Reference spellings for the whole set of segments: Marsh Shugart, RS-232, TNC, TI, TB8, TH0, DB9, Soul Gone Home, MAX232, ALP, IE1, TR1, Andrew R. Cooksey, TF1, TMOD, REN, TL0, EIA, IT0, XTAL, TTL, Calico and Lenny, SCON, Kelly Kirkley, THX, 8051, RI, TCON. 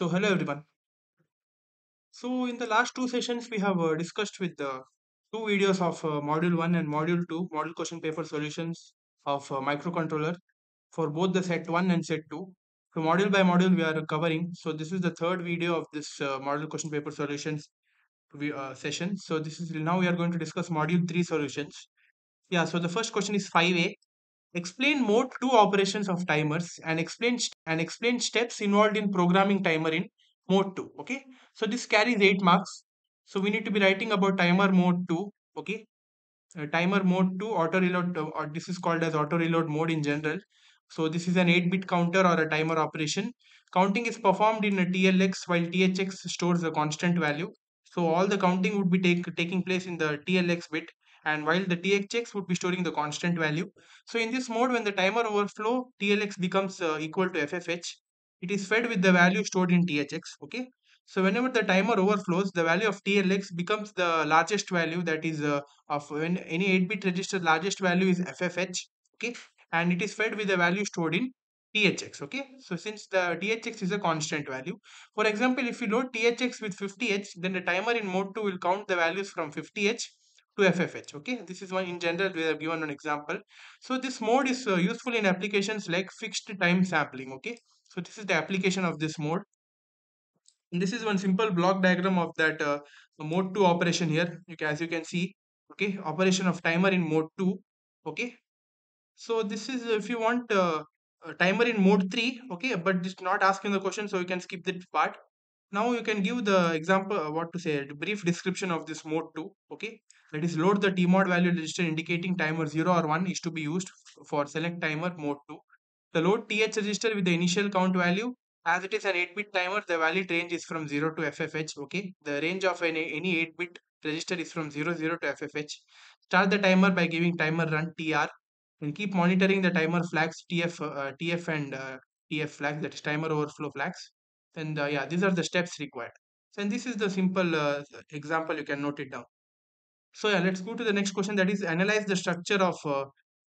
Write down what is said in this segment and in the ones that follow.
So hello everyone. So in the last two sessions we have discussed with the two videos of module 1 and module 2 model question paper solutions of microcontroller for both the set 1 and set 2. So module by module we are covering. So this is the third video of this model question paper solutions session. So this is now we are going to discuss module 3 solutions. Yeah, so the first question is 5A. Explain mode 2 operations of timers and explain steps involved in programming timer in mode 2. Okay, so this carries 8 marks. So we need to be writing about timer mode 2. Okay, timer mode 2 auto reload, or this is called as auto reload mode in general. So this is an 8-bit counter or a timer operation. Counting is performed in a TLX while THX stores a constant value. So all the counting would be taking place in the TLX bit, and while the THX would be storing the constant value. So in this mode, when the timer overflow, TLX becomes equal to FFH. It is fed with the value stored in THX. Okay. So whenever the timer overflows, the value of TLX becomes the largest value, that is of any 8-bit register, largest value is FFH. Okay. And it is fed with the value stored in THX. Okay. So since the THX is a constant value, for example, if you load THX with 50H, then the timer in mode 2 will count the values from 50H to FFH. Okay, this is one in general we have given an example. So this mode is useful in applications like fixed time sampling. Okay, so this is the application of this mode. And this is one simple block diagram of that mode 2 operation here. You can, as you can see, okay, operation of timer in mode 2. Okay, so this is if you want a timer in mode 3. Okay, but just not asking the question, so you can skip that part. Now you can give the example, the brief description of this mode 2. Okay, that is load the TMOD value register indicating timer 0 or 1 is to be used for select timer mode 2. The load TH register with the initial count value. As it is an 8-bit timer, the valid range is from 0 to FFH. Okay, the range of any 8-bit register is from 00 to FFH. Start the timer by giving timer run TR and keep monitoring the timer flags TF and TF flags, that is timer overflow flags. And yeah, these are the steps required. And this is the simple example, you can note it down. So yeah, let's go to the next question, that is analyze the structure of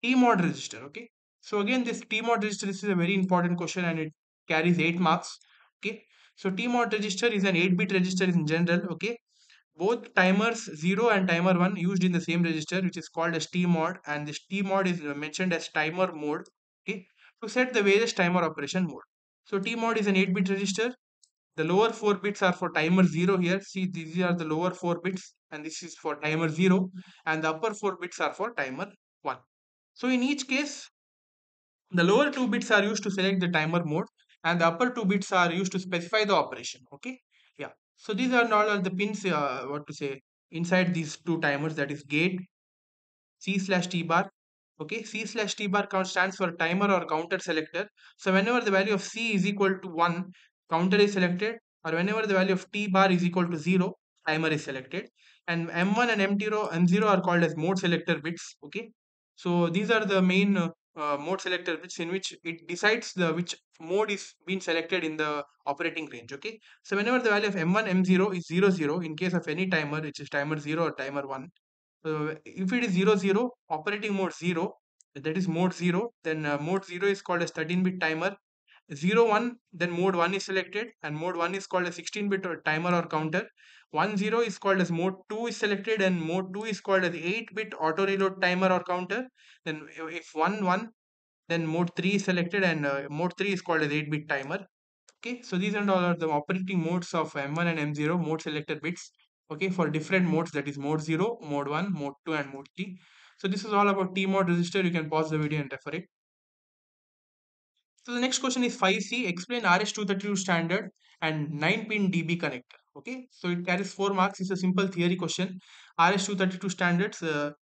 TMOD register. Okay, so again this TMOD register, this is a very important question and it carries 8 marks. Okay, so TMOD register is an 8-bit register in general. Okay, both timers 0 and timer 1 used in the same register, which is called as TMOD, and this TMOD is mentioned as timer mode. Okay, to set the various timer operation mode. So TMOD is an 8-bit register. The lower 4 bits are for timer 0 here. See, these are the lower 4 bits and this is for timer 0, and the upper 4 bits are for timer 1. So in each case, the lower 2 bits are used to select the timer mode and the upper 2 bits are used to specify the operation. Okay, yeah. So these are all the pins inside these two timers, that is gate, C/T bar. Okay, C/T bar stands for timer or counter selector. So whenever the value of C is equal to 1, counter is selected, or whenever the value of T bar is equal to 0, timer is selected. And M1 and M0 are called as mode selector bits. Okay, so these are the main mode selector bits in which it decides which mode is being selected in the operating range. Okay, so whenever the value of M1 M0 is 00 in case of any timer, which is timer 0 or timer 1, if it is 00, operating mode 0, that is mode 0, then mode 0 is called as 13-bit timer. 01, then mode 1 is selected, and mode 1 is called as 16-bit or timer or counter. 10 is called as mode 2 is selected, and mode 2 is called as 8-bit auto reload timer or counter. Then if 11, then mode 3 is selected, and mode 3 is called as 8-bit timer. Okay, so these and all are the operating modes of M1 and M0 mode selector bits. Okay, for different modes, that is mode 0, mode 1, mode 2 and mode 3. So this is all about TMOD register. You can pause the video and refer it. So the next question is 5C. Explain RS-232 standard and 9-pin DB connector. Okay, so it carries 4 marks. It's a simple theory question. RS-232 standards,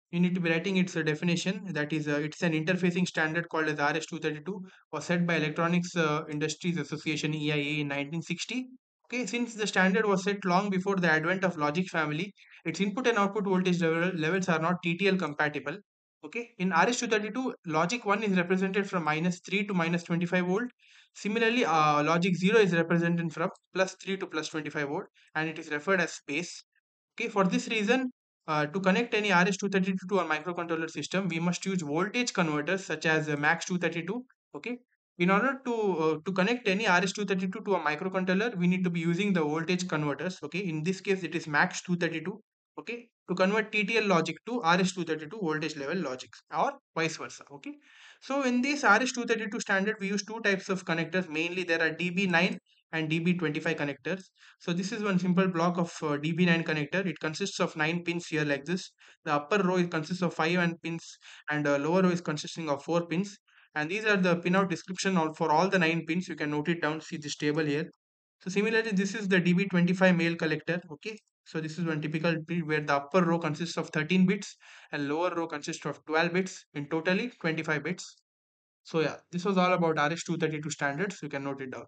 you need to be writing its definition. That is, it's an interfacing standard called as RS-232, was set by Electronics Industries Association EIA in 1960. Okay, since the standard was set long before the advent of logic family, its input and output voltage levels are not TTL compatible. Okay, in RS-232, logic 1 is represented from -3 to -25 volt. Similarly, logic 0 is represented from +3 to +25 volt, and it is referred as space. Okay, for this reason, to connect any RS-232 to a microcontroller system, we must use voltage converters such as MAX232. Okay, In order to connect any RS-232 to a microcontroller, we need to be using the voltage converters. Okay, in this case, it is MAX232. Okay, to convert TTL logic to RS-232 voltage level logic or vice versa. Okay, so in this RS-232 standard, we use two types of connectors. Mainly, there are DB9 and DB25 connectors. So this is one simple block of DB9 connector. It consists of 9 pins here like this. The upper row consists of 5 pins and the lower row is consisting of 4 pins. And these are the pinout description for all the 9 pins. You can note it down, see this table here. So similarly, this is the DB25 male collector. Okay, so this is one typical bit where the upper row consists of 13 bits and lower row consists of 12 bits, in totally 25 bits. So yeah, this was all about RS-232 standards. You can note it down.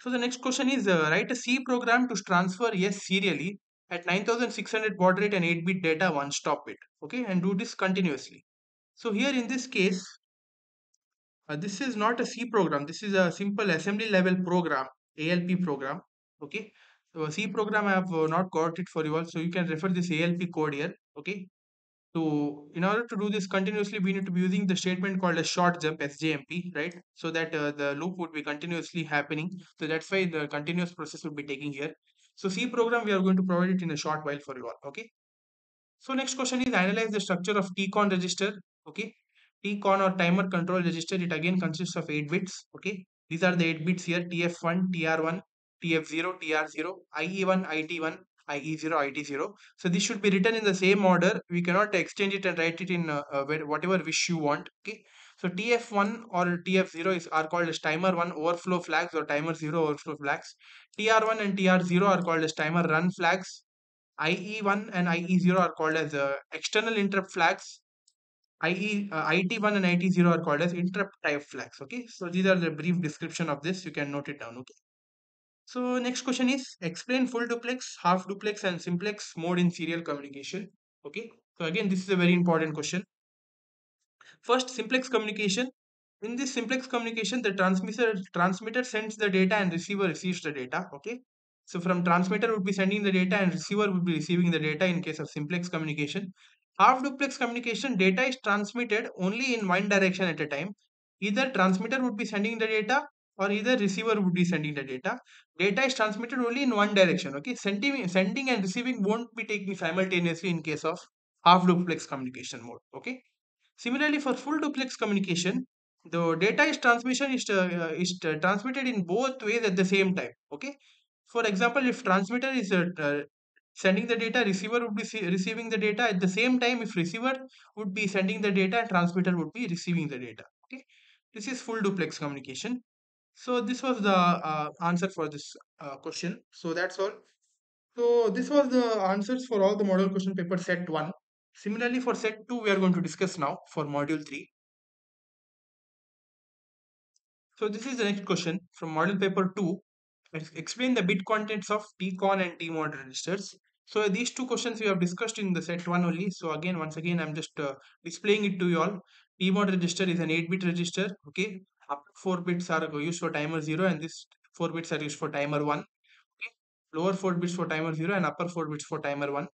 So the next question is, write a C program to transfer S serially at 9600 baud rate and 8-bit data one stop bit. Okay, and do this continuously. So here in this case, this is not a C program. This is a simple assembly level program, ALP program. Okay, so a C program I have not got it for you all. So you can refer this ALP code here. Okay, so in order to do this continuously, we need to be using the statement called a short jump, SJMP, right? So that the loop would be continuously happening. So that's why the continuous process would be taking here. So C program, we are going to provide it in a short while for you all. Okay. So next question is, analyze the structure of TCON register. Okay. TCON or timer control register, it again consists of 8 bits. Okay, these are the 8 bits here: TF1, TR1, TF0, TR0, IE1, IT1, IE0, IT0. So this should be written in the same order. We cannot exchange it and write it in whatever wish you want. Okay, so TF1 or TF0 are called as timer 1 overflow flags or timer 0 overflow flags. TR1 and TR0 are called as timer run flags. IE1 and IE0 are called as external interrupt flags. IT1 and IT0 are called as interrupt type flags. Okay, so these are the brief description of this. You can note it down. Okay, so next question is, explain full duplex, half duplex and simplex mode in serial communication. Okay, so again, this is a very important question. First, simplex communication. In this simplex communication, the transmitter sends the data and receiver receives the data. Okay, so from transmitter would be sending the data and receiver would be receiving the data in case of simplex communication. Half duplex communication, data is transmitted only in one direction at a time. Either transmitter would be sending the data or either receiver would be sending the data. Data is transmitted only in one direction. Okay, sending and receiving won't be taking simultaneously in case of half duplex communication mode. Okay, similarly for full duplex communication, the data is transmitted in both ways at the same time. Okay, for example, if transmitter is sending the data, receiver would be receiving the data at the same time. If receiver would be sending the data, transmitter would be receiving the data. Okay, this is full duplex communication. So this was the answer for this question. So that's all. So this was the answers for all the model question paper set 1. Similarly for set 2, we are going to discuss now for module 3. So this is the next question from model paper 2. Explain the bit contents of TCON and TMOD registers. So these two questions we have discussed in the set 1 only. So again, once again, I'm just displaying it to you all. TMOD register is an 8-bit register. Okay, up 4 bits are used for timer 0 and this 4 bits are used for timer 1. Okay, lower 4 bits for timer 0 and upper 4 bits for timer 1.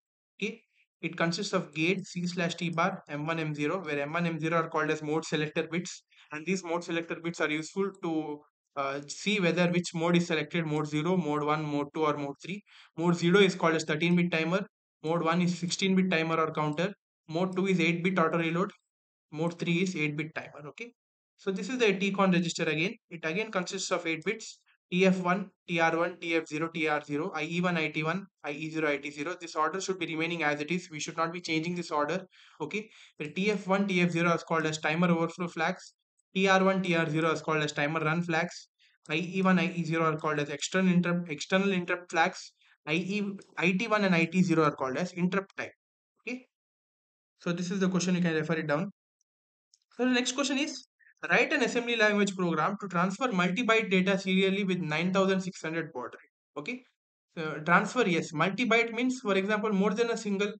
Okay, it consists of gate C/T bar, M1, M0, where M1, M0 are called as mode selector bits, and these mode selector bits are useful to see whether which mode is selected: mode 0, mode 1, mode 2 or mode 3. Mode 0 is called as 13-bit timer, mode 1 is 16-bit timer or counter, mode 2 is 8-bit auto reload, mode 3 is 8-bit timer. Okay, so this is the TCON register again. It again consists of 8 bits: TF1, TR1, TF0, TR0, IE1, IT1, IE0, IT0. This order should be remaining as it is. We should not be changing this order. Okay, the TF1, TF0 is called as timer overflow flags. TR1, TR0 is called as timer run flags. IE1, IE0 are called as external interrupt flags. IT1 and IT0 are called as interrupt type. Okay, so this is the question. You can refer it down. So the next question is, write an assembly language program to transfer multi-byte data serially with 9600 baud rate. Okay, so transfer, yes, multi-byte means, for example, more than a single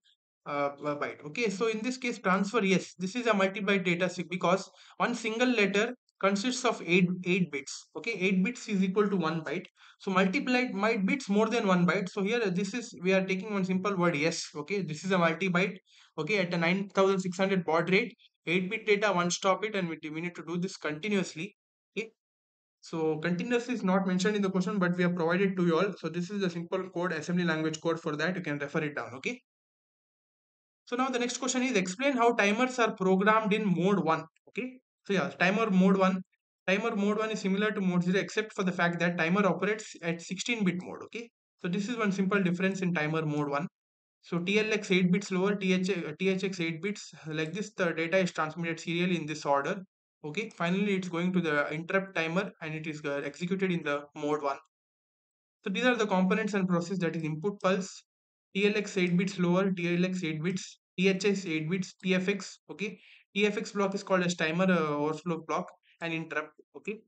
byte. Okay, so in this case, transfer, yes, this is a multi-byte data because one single letter consists of 8 bits. Okay, 8 bits is equal to 1 byte. So multi-byte bits more than 1 byte. So here, this is, we are taking one simple word, yes. Okay, this is a multi-byte. Okay, at a 9600 baud rate. 8-bit data, one stop it, and we need to do this continuously. Okay. So continuously is not mentioned in the question, but we have provided to you all. So this is the simple code, assembly language code for that. You can refer it down. Okay. So now the next question is explain how timers are programmed in mode 1. Okay. So yeah, timer mode 1. Timer mode 1 is similar to mode 0 except for the fact that timer operates at 16-bit mode. Okay. So this is one simple difference in timer mode 1. So TLX 8 bits lower, THX 8 bits. Like this, the data is transmitted serially in this order. Okay. Finally, it's going to the interrupt timer and it is executed in the mode 1. So these are the components and process, that is input pulse, TLX 8 bits lower, TLX 8 bits, THX 8 bits, TFX. Okay. TFX block is called as timer overflow block and interrupt. Okay.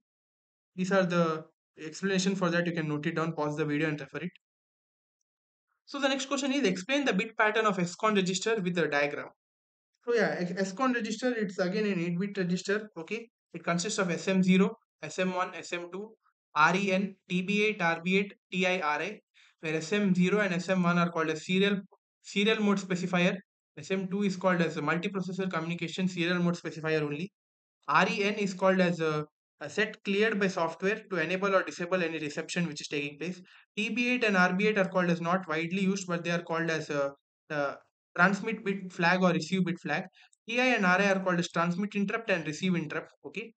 These are the explanation for that. You can note it down, pause the video and refer it. So the next question is explain the bit pattern of SCON register with a diagram. So yeah, SCON register, it's again an 8-bit register. Okay, it consists of SM0, SM1, SM2, REN, TB8, RB8, TI, RI, where SM0 and SM1 are called as serial mode specifier. SM2 is called as a multiprocessor communication serial mode specifier only. REN is called as a set cleared by software to enable or disable any reception which is taking place. TB8 and RB8 are called as not widely used, but they are called as transmit bit flag or receive bit flag. TI and RI are called as transmit interrupt and receive interrupt. Okay,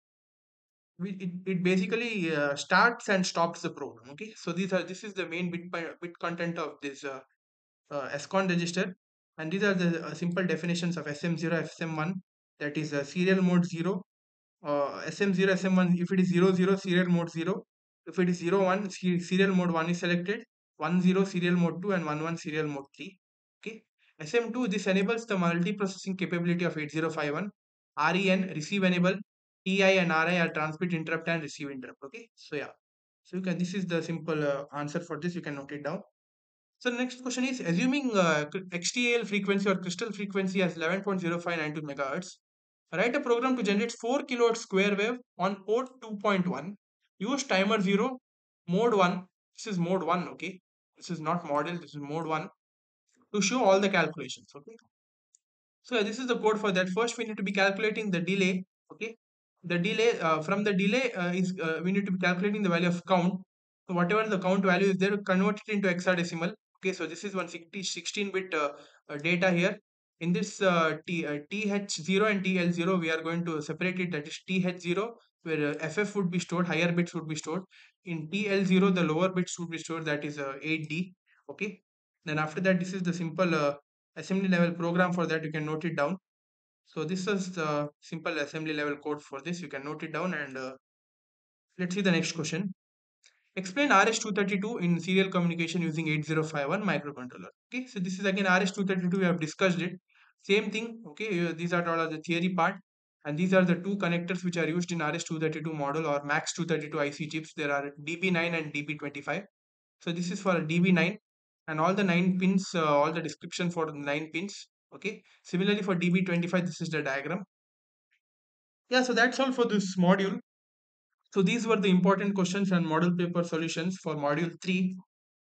it basically starts and stops the program. Okay, so this is the main bit content of this SCON register, and these are the simple definitions of SM0, SM1. That is serial mode 0. SM0, SM1, if it is 00, serial mode 0. If it is 01, serial mode 1 is selected. 10, serial mode 2, and 11, serial mode 3. Okay. SM2, this enables the multiprocessing capability of 8051. REN, receive enable. TI and RI are transmit interrupt and receive interrupt. Okay. So yeah. So you can, this is the simple answer for this. You can note it down. So the next question is assuming XTAL frequency or crystal frequency as 11.0592 MHz. Write a program to generate 4 kHz square wave on port 2.1. Use timer 0, mode 1. This is mode 1, okay. This is not model, this is mode 1. To show all the calculations, okay. So this is the code for that. First, we need to be calculating the delay, okay. The delay, from the delay we need to be calculating the value of count. So whatever the count value is there, convert it into hexadecimal. Okay, so this is 16-bit data here. In this TH0 and TL0, we are going to separate it. That is TH0, where FF would be stored, higher bits would be stored. In TL0, the lower bits would be stored, that is 8D. Okay. Then after that, this is the simple assembly level program for that. You can note it down. So this is the simple assembly level code for this. You can note it down, and let's see the next question. Explain RS-232 in serial communication using 8051 microcontroller. Okay, so this is again RS-232, we have discussed it. Same thing, okay, these are all the theory part. And these are the two connectors which are used in RS-232 model or MAX232 IC chips. There are DB9 and DB25. So this is for DB9 and all the 9 pins, all the description for the 9 pins. Okay, similarly for DB25, this is the diagram. Yeah, so that's all for this module. So these were the important questions and model paper solutions for module 3.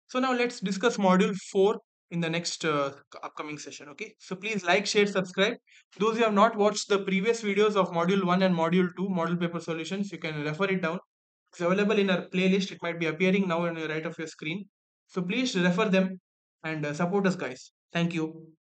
So now let's discuss module 4 in the next upcoming session. Okay. So please like, share, subscribe. Those who have not watched the previous videos of module 1 and module 2 model paper solutions, you can refer it down. It's available in our playlist. It might be appearing now on the right of your screen. So please refer them and support us, guys. Thank you.